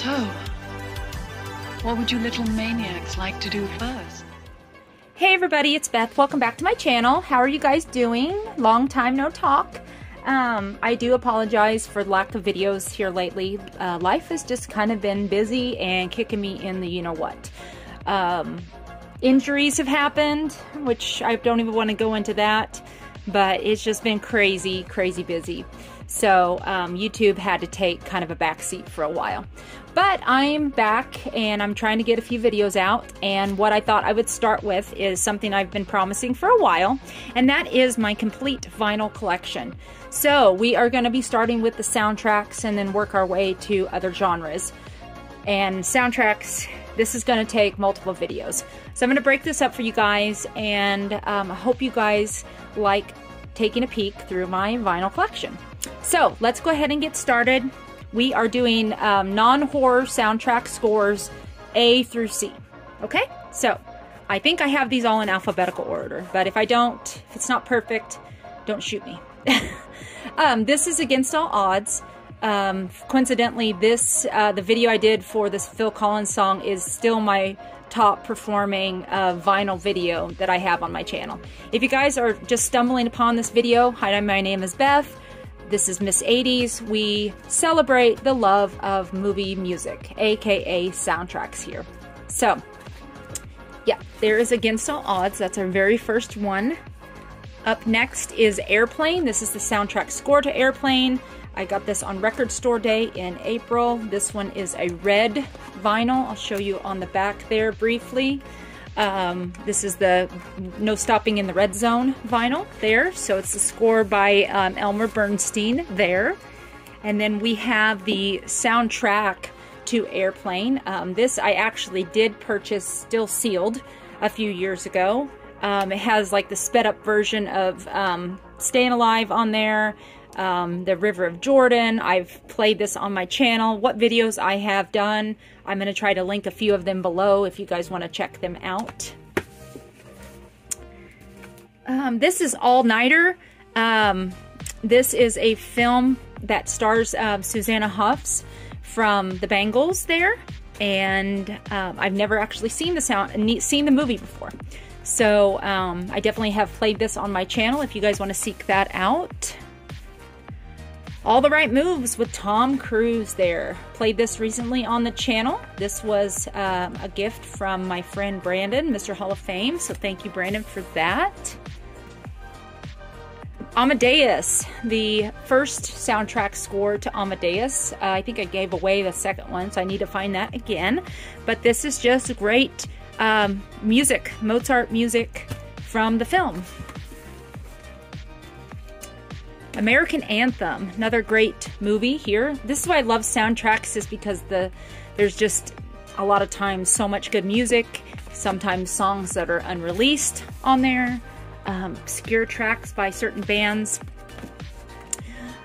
So, what would you little maniacs like to do first? Hey everybody, it's Beth. Welcome back to my channel. How are you guys doing? Long time no talk. I do apologize for lack of videos here lately. Life has just kind of been busy and kicking me in the you-know-what. Injuries have happened, which I don't even want to go into that, but it's just been crazy, crazy busy. So YouTube had to take kind of a backseat for a while. But I'm back and I'm trying to get a few videos out, and what I thought I would start with is something I've been promising for a while, and that is my complete vinyl collection. So we are going to be starting with the soundtracks and then work our way to other genres. And soundtracks, this is going to take multiple videos. So I'm going to break this up for you guys, and I hope you guys like taking a peek through my vinyl collection. So let's go ahead and get started. We are doing non-horror soundtrack scores A through C. Okay? So I think I have these all in alphabetical order, but if I don't, if it's not perfect, don't shoot me. This is Against All Odds. Coincidentally, this the video I did for this Phil Collins song is still my top performing vinyl video that I have on my channel. If you guys are just stumbling upon this video, hi, my name is Beth. This is Miss 80's. We celebrate the love of movie music, aka soundtracks here. So, yeah, there is Against All Odds. That's our very first one. Up next is Airplane. This is the soundtrack score to Airplane. I got this on Record Store Day in April. This one is a red vinyl. I'll show you on the back there briefly. This is the No Stopping in the Red Zone vinyl there. So it's the score by Elmer Bernstein there. And then we have the soundtrack to Airplane. This I actually did purchase still sealed a few years ago. It has like the sped up version of Stayin' Alive on there. The River of Jordan. I've played this on my channel. What videos I have done, I'm going to try to link a few of them below if you guys want to check them out. This is All Nighter. This is a film that stars Susanna Hoffs from the Bangles there, and I've never actually seen the movie before. So I definitely have played this on my channel if you guys want to seek that out. All the Right Moves with Tom Cruise there. Played this recently on the channel. This was a gift from my friend Brandon, Mr. Hall of Fame. So thank you, Brandon, for that. Amadeus, the first soundtrack score to Amadeus. I think I gave away the second one, so I need to find that again. But this is just great music, Mozart music from the film. American Anthem, another great movie here. This is why I love soundtracks, is because there's just a lot of times so much good music, sometimes songs that are unreleased on there, obscure tracks by certain bands.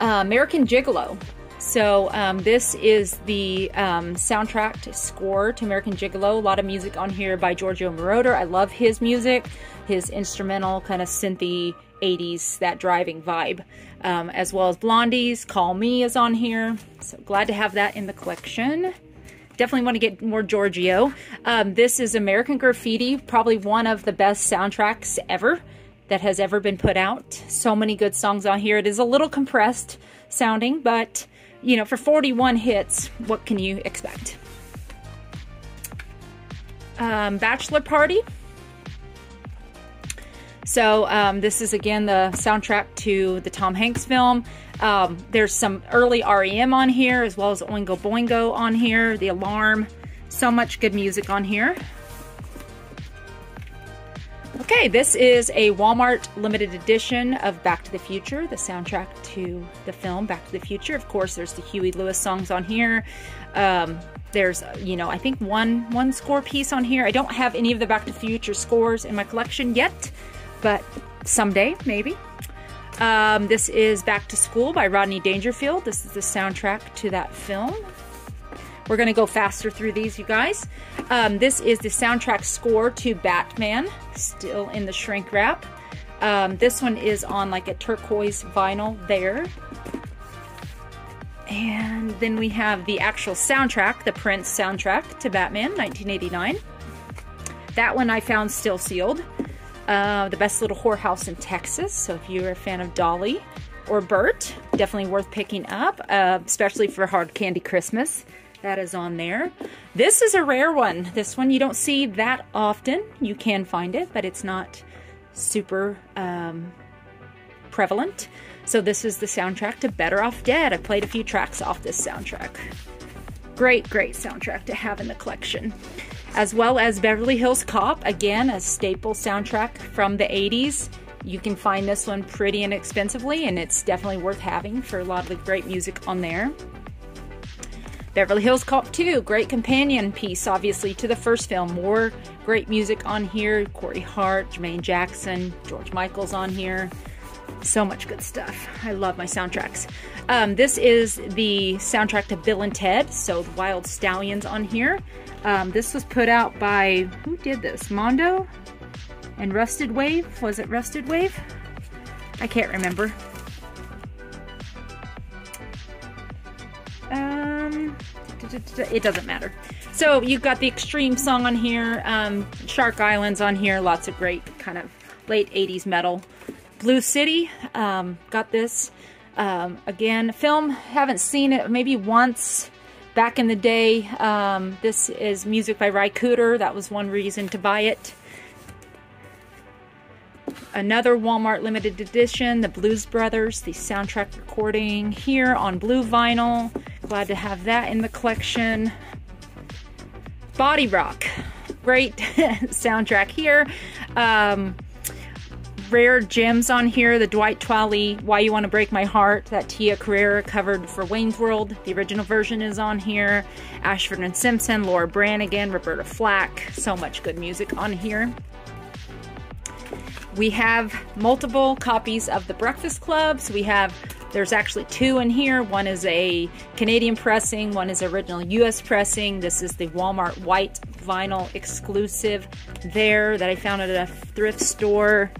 American Gigolo. So this is the soundtrack score to American Gigolo. A lot of music on here by Giorgio Moroder. I love his music, his instrumental kind of synthy 80s, that driving vibe, as well as Blondie's Call Me is on here. So glad to have that in the collection. Definitely want to get more Giorgio. This is American Graffiti, probably one of the best soundtracks ever that has ever been put out. So many good songs on here. It is a little compressed sounding, but you know, for 41 hits, what can you expect? Bachelor Party. So this is again the soundtrack to the Tom Hanks film. There's some early REM on here, as well as Oingo Boingo on here, The Alarm. So much good music on here. Okay, this is a Walmart limited edition of Back to the Future, the soundtrack to the film Back to the Future. Of course, there's the Huey Lewis songs on here. There's, you know, I think one score piece on here. I don't have any of the Back to the Future scores in my collection yet, but someday, maybe. This is Back to School by Rodney Dangerfield. This is the soundtrack to that film. We're gonna go faster through these, you guys. This is the soundtrack score to Batman, still in the shrink wrap. This one is on like a turquoise vinyl there. And then we have the actual soundtrack, the Prince soundtrack to Batman, 1989. That one I found still sealed. The Best Little Whorehouse in Texas. So if you're a fan of Dolly or Bert, definitely worth picking up, especially for Hard Candy Christmas. That is on there. This is a rare one. This one you don't see that often. You can find it, but it's not super prevalent. So this is the soundtrack to Better Off Dead. I played a few tracks off this soundtrack. Great, great soundtrack to have in the collection. As well as Beverly Hills Cop, again, a staple soundtrack from the 80s. You can find this one pretty inexpensively, and it's definitely worth having for a lot of the great music on there. Beverly Hills Cop 2, great companion piece, obviously, to the first film. More great music on here. Corey Hart, Jermaine Jackson, George Michael's on here. So much good stuff. I love my soundtracks. This is the soundtrack to Bill and Ted, so the Wild Stallions on here. This was put out by, who did this? Mondo and Rusted Wave? Was it Rusted Wave? I can't remember. It doesn't matter. So you've got the Extreme song on here, Shark Islands on here, lots of great kind of late 80s metal. Blue City, got this. Again, film, haven't seen it maybe once back in the day. This is music by Ry Cooder. That was one reason to buy it. Another Walmart limited edition, the Blues Brothers, the soundtrack recording here on blue vinyl. Glad to have that in the collection. Body Rock, great soundtrack here. Rare gems on here, the Dwight Twalley, Why You Want to Break My Heart, that Tia Carrera covered for Wayne's World. The original version is on here. Ashford and Simpson, Laura Branigan, Roberta Flack, so much good music on here. We have multiple copies of The Breakfast Club. So we have, there's actually two in here. One is a Canadian pressing, one is original US pressing. This is the Walmart white vinyl exclusive there that I found at a thrift store.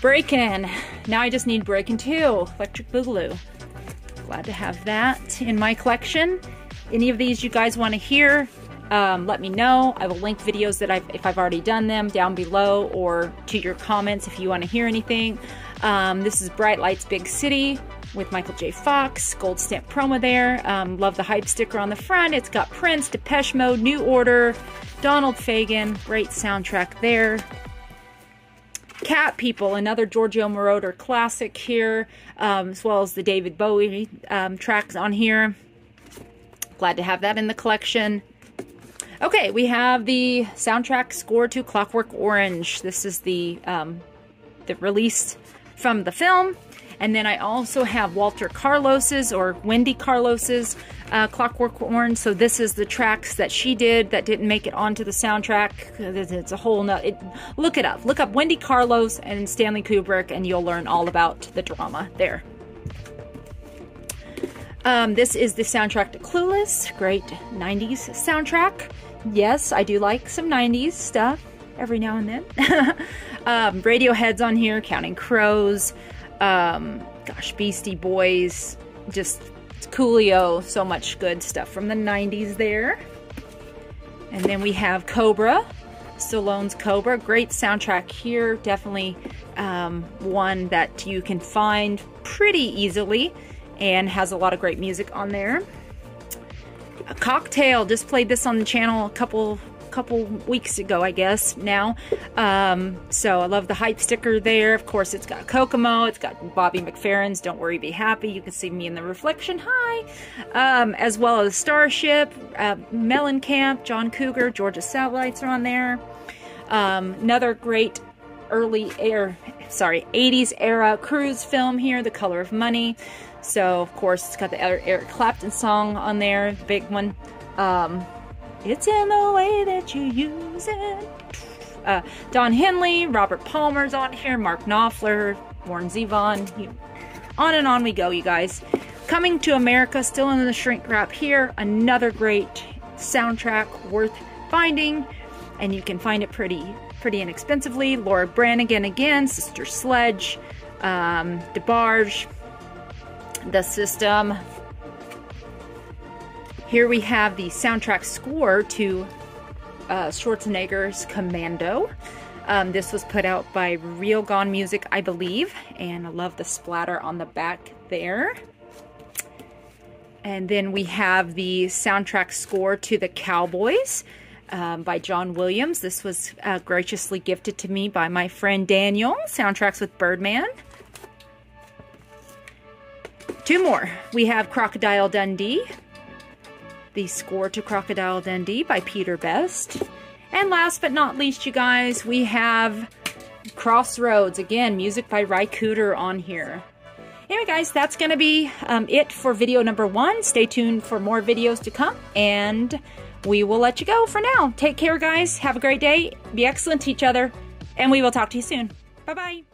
Breakin', now I just need Breakin' 2, Electric Boogaloo. Glad to have that in my collection. Any of these you guys wanna hear, let me know. I will link videos that if I've already done them down below or to your comments if you wanna hear anything. This is Bright Lights Big City with Michael J. Fox, gold stamp promo there. Love the hype sticker on the front. It's got Prince, Depeche Mode, New Order, Donald Fagen, great soundtrack there. Cat People, another Giorgio Moroder classic here, as well as the David Bowie tracks on here. Glad to have that in the collection. Okay, we have the soundtrack score to Clockwork Orange. This is the release from the film. And then I also have Walter Carlos's or Wendy Carlos's Clockwork Orange. So this is the tracks that she did that didn't make it onto the soundtrack. It's a whole nother, look it up. Look up Wendy Carlos and Stanley Kubrick and you'll learn all about the drama there. This is the soundtrack to Clueless, great 90s soundtrack. Yes, I do like some 90s stuff every now and then. Radiohead's on here, Counting Crows. Gosh, Beastie Boys, just Coolio, so much good stuff from the 90s there. And then we have Cobra, Stallone's Cobra, great soundtrack here, definitely one that you can find pretty easily and has a lot of great music on there. A Cocktail, just played this on the channel a couple weeks ago, I guess, now. So I love the hype sticker there. Of course, it's got Kokomo, it's got Bobby McFerrin's Don't Worry, Be Happy. You can see me in the reflection, hi! As well as Starship, Mellencamp, John Cougar, Georgia Satellites are on there. Another great early 80s era cruise film here, The Color of Money. So, of course, it's got the Eric Clapton song on there, the big one. It's in the way that you use it. Don Henley, Robert Palmer's on here, Mark Knopfler, Warren Zevon. On and on we go, you guys. Coming to America, still in the shrink wrap here. Another great soundtrack worth finding. And you can find it pretty inexpensively. Laura Branigan again, Sister Sledge, DeBarge. the system. Here we have the soundtrack score to Schwarzenegger's Commando. This was put out by Real Gone Music, I believe, and I love the splatter on the back there. And then we have the soundtrack score to The Cowboys by John Williams. This was graciously gifted to me by my friend Daniel. Soundtracks with Birdman. Two more. We have Crocodile Dundee. The score to Crocodile Dundee by Peter Best. And last but not least, you guys, we have Crossroads. Again, music by Ry Cooder on here. Anyway, guys, that's going to be it for video number 1. Stay tuned for more videos to come, and we will let you go for now. Take care, guys. Have a great day. Be excellent to each other, and we will talk to you soon. Bye-bye.